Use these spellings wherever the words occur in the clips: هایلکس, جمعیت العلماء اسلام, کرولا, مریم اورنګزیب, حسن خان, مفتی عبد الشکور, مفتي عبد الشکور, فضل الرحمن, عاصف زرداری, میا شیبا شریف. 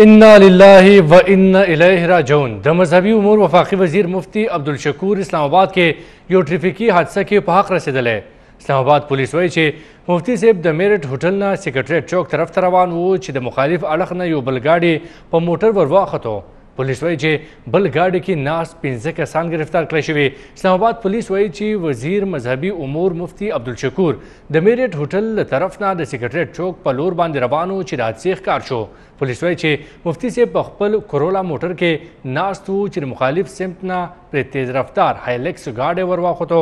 انا لله و انا الیہ راجعون. د مذہبی امور وفاقی وزیر مفتی عبد الشکور اسلام آباد کے یو ٹریفکی حادثہ کے پاک رسیدل ہے. اسلام آباد پولیس وایي چې مفتی صاحب د میرټ هوټل نه سیکرټریټ چوک طرف ته روان و چې د مخالف اړخ نه یو بل ګاډی په موټر ور واخته. پولیس وایي چې بل ګاډی کې ناست 15 کسان گرفتار کړی شوي. اسلام آباد پولیس وایي چې وزیر مذهبي امور مفتی عبد الشکور د میرټ هوټل طرف نه د سیکرټریټ چوک په لور باندې روان و چې د حادثې ښکار شو. پولیس وایي چې مفتی صاحب په خپل کرولا موټر کې ناست و چې مخالف سمت نه پرې تیز رفتار هایلکس ګاډی ور واخته.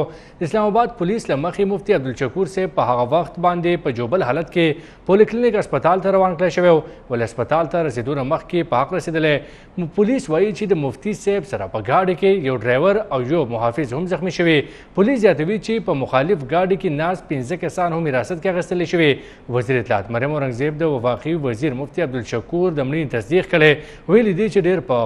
اسلام آباد پولیس له مخې مفتی عبد الشکور صاحب په هغه وخت باندې په جوبل حالت کې پولی کلینک هسپتال ته روان کړی شوی و. له هسپتال ته رسېدو نه مخکې په حق رسېدلی. پولیس وایي چې د مفتی صاحب سره په ګاډی کې یو ډرایور او یو محافظ هم زخمي شوي. پولیس زیاتوي چې په مخالف ګاډی کې ناست 15 کسان هم حراست کې اخیستلی شوي. وزیر اطلاعات مریم اورنګزیب د وفاقي وزیر مفتی عبدالشکور د مړینې تصدیق کړی. ویلي دي چې ډېر په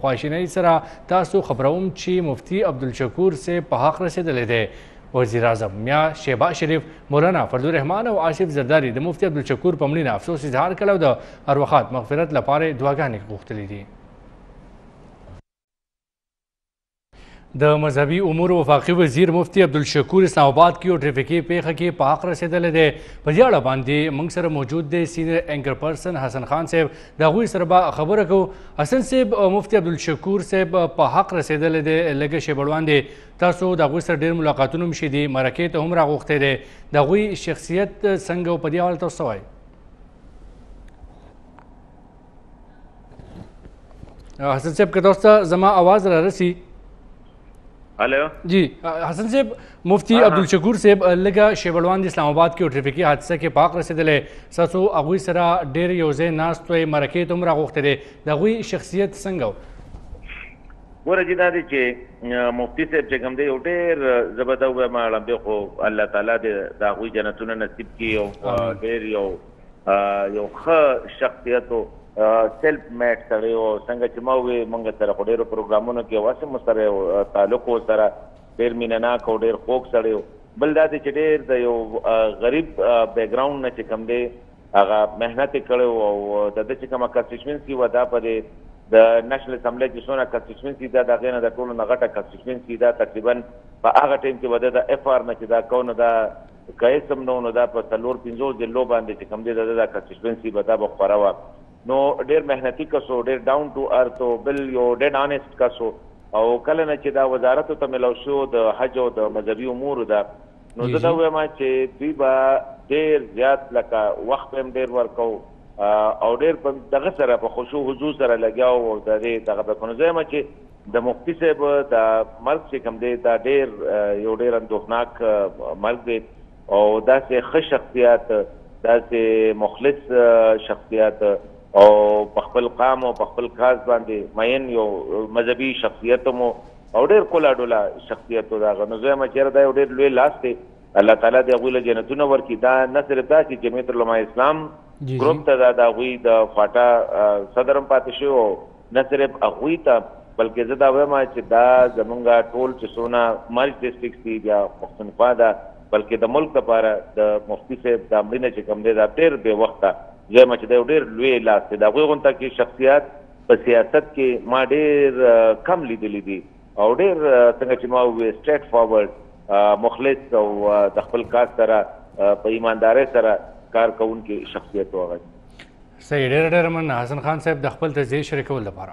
خواشینۍ سره تاسو خبروم چې مفتی عبدالشکور صاحب په حق رسېدلی دی. وزیر اعظم میا شیبا شریف مولانا فضل الرحمن او عاصف زرداری د مفتی عبدالشکور په مړینې افسوس اظهار کړی او د ارواحات مغفرت لپاره دعاګانې غوښتلې دي. د مذهبي امور وفاقي وزیر مفتی عبدالشکور اسلام آباد کې یو ټریفیکي پیښه کې په حق رسېدلی دی. په دې اړه باندې موږ سره موجود دی سینیئر اینکر پرسن حسن خان صاحب. د هغوی سره به خبره کوو. حسن صاحب، مفتی عبدالشکور صاحب په حق رسېدلی دی. لږه شیبه وړاندې تاسو د هغوی سره ډېر ملاقاتونه هم شوي دي، مرکې ته هم راغوښتی دی. د هغوی شخصیت څنګه و؟ په دې حواله تاسو څه وایي؟ حسن صاحب، که تاسو ته زما اواز را رسي. हेलो जी हसन साहब, मुफ्ती अब्दुलशकूर साहब लगा शेवलवान इस्लामाबाद के ट्रैफिकी हादसा के पाक रसेदले सासो अगुई सरा डेर योजे नास तो मरके तुमरा गोखते दे दगुई शख्सियत संगो ور جدا دي چې مفتی صاحب چې کوم دی یو ډېر زبده و ما لمبه خو الله تعالی دې دا غوي جنتونه نصیب کی او ډېر یو ښه شخصیت او سیلف میډ سره او څنګه چې ما وې مونږ سره خو ډېرو پروګرامونو کې واسم سره تعلق سره ډېر مینهناک او ډېر خوږ سړی و. بل دا دی چې ډېر د یو غریب بیک ګراونډ نه چې کوم دی هغه محنت یې کړی و او د ده چې کومه کنسټیټوینسي وه دا په دې د نېشنل اسمبلۍ چې څومره کنسټیټوینسي ده د هغې نه د ټولو نه غټه کنسټیټوینسي ده. تقریبا په هغه ټایم کې به ده د اف آر نه چې دا کونه دا که هېڅ هم نه و نو دا په څلور پنځو ضلعو باندې چې کوم دی د ده دا کنسټیټوینسي به دا به خوره وه. نو ډېر مهنتي کس و، ډېر ډاون ټو ارث و، بل یو ډېر انیسټ کس و. او کله نه چې دا وزارتو ته ملاو شو د حج او د مذهبي امورو ده نو زه دا وایم چې دوی به ډېر زیات لکه وخت به هم ډېر ورکو او ډېر په دغه سره په خوشو حضور سره لګیا وو او د دې دغه به کړو. زه وایم چې د مفتي صاحب دا مرګ چې کوم دی دا ډېر یو ډېر اندوهناک مرګ دی او داسې ښه شخصیت، داسې مخلص شخصیت او په خپل قام او په خپل کاز باندې مین یو مذهبي شخصیت هم او ډېر کولا ډولا شخصیت و. د هغه نو زه وایم چې دا یو ډېر لوی لاس دی. الله تعالی د هغوی له جنتونه ورکړي. دا نه صرف دا چې جمعیت العلماء اسلام ګروپ ته دا د هغوی د فاټا صدر هم پاتې شوی او نه صرف هغوی ته بلکې زه دا وایم چې دا زمونږ ټول چې څونه مرج ډسټرکټس دي بیا پښتونخوا ده بلکې د ملک لپاره د مفتي صاحب دا مړینه چې کوم دی دا ډېر بې وخته زه وایم چې دا یو ډېر لوی لاس دی. د هغوی غونته کې شخصیت په سیاست کې ما ډېر کم لیدلی دي او ډېر څنګه چې ما وویل سټریټ فارورډ مخلص او د خپل کار سره په ایماندارۍ سره کار کوونکي شخصیت و. هغه صحیح. ډېر مننه حسن خان صاحب د خپل تجزیې شریکولو لپاره.